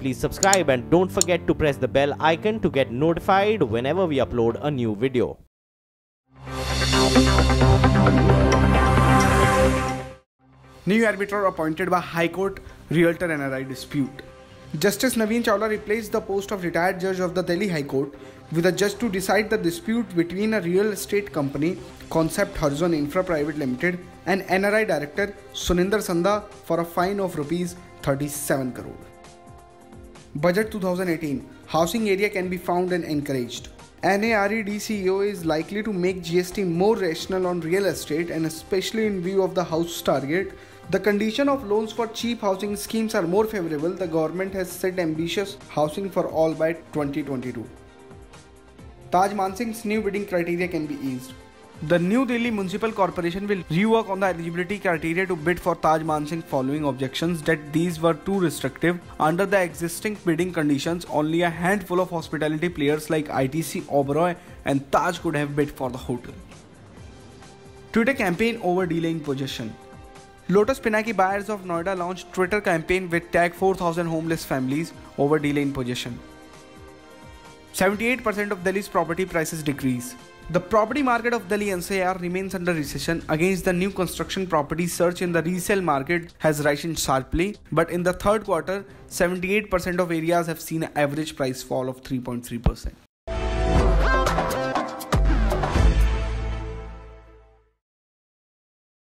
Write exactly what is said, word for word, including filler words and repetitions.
please subscribe and don't forget to press the bell icon to get notified whenever we upload a new video. New arbiter appointed by High Court Realtor N R I dispute. Justice Naveen Chawla replaced the post of retired judge of the Delhi High Court with a judge to decide the dispute between a real estate company, Concept Horizon Infra Private Limited, and N R I director Suninder Sanda for a fine of rupees thirty-seven crore. Budget two thousand eighteen. Housing area can be found and encouraged. N A R E D C E O is likely to make G S T more rational on real estate, and especially in view of the house target. The condition of loans for cheap housing schemes are more favorable. The government has set ambitious housing for all by twenty twenty-two. Taj Mansingh's new bidding criteria can be eased. The New Delhi Municipal Corporation will rework on the eligibility criteria to bid for Taj Mansingh following objections that these were too restrictive. Under the existing bidding conditions, only a handful of hospitality players like I T C, Oberoi and Taj could have bid for the hotel. Twitter campaign over delaying possession. Lotus Pinaki buyers of Noida launched Twitter campaign with tag four thousand homeless families over delay in possession. seventy-eight percent of Delhi's property prices decrease. The property market of Delhi N C R remains under recession. Against the new construction, property surge in the resale market has risen sharply, but in the third quarter, seventy-eight percent of areas have seen an average price fall of three point three percent.